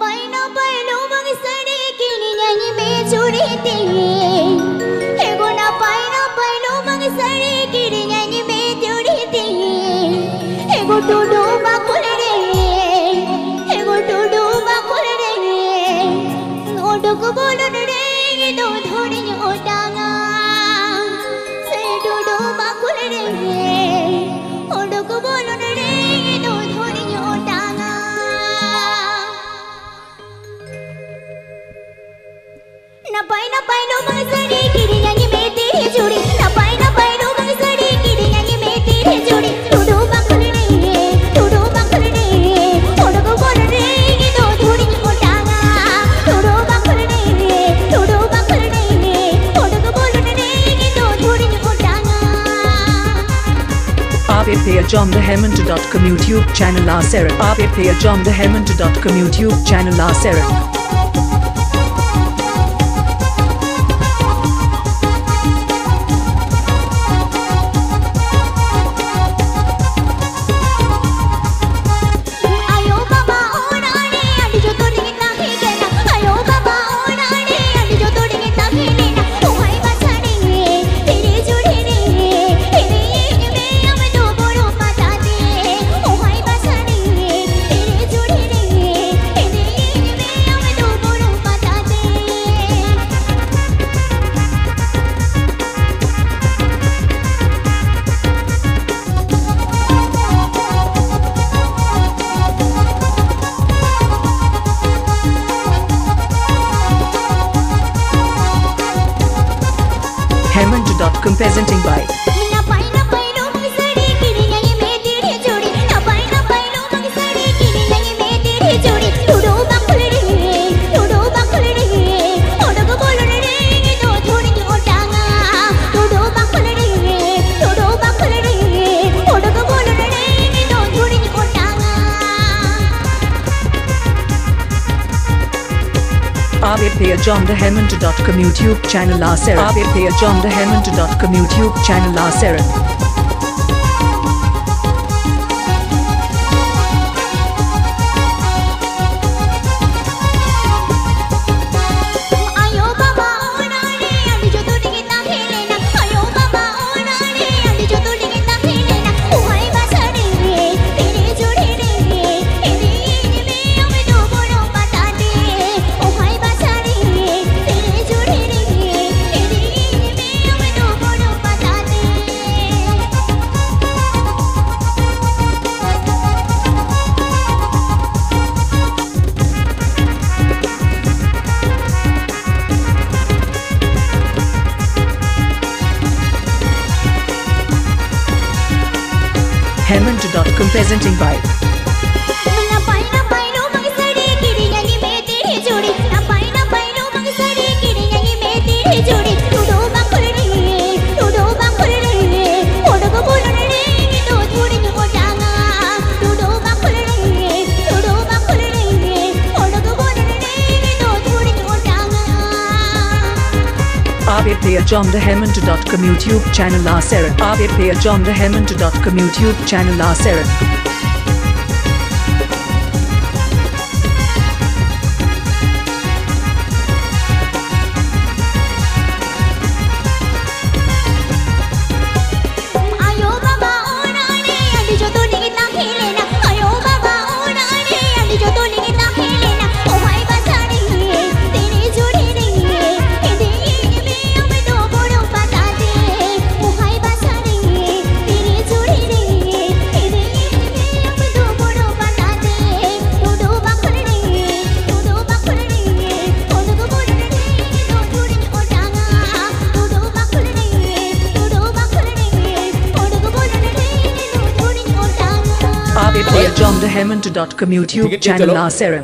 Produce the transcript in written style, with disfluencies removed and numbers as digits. पैना पैलो बगसने की निन्यानी में चुरी तेरे हे गुना पैना पैलो बगसने की निन्यानी में चुरी तेरे हे गुटू डू बाकुले हे गुटू डू बाकुले नोटों को बोलो डे ये दो धोड़ी ओटागा से डू डू बाकुले Aapetea John de Hemen .com YouTube channel Aapetea John de Hemen .com YouTube channel Aapetea Hemanta.com presenting by Aapetea John de Hemen.com YouTube channel Aapetea John de Hemen.com YouTube channel Aapetea Hemanta.com presenting by Aapetea John de Hemen.com YouTube channel Aapetea John de Hemen.com YouTube channel Aapetea John de Hemen.com YouTube channel Aapetea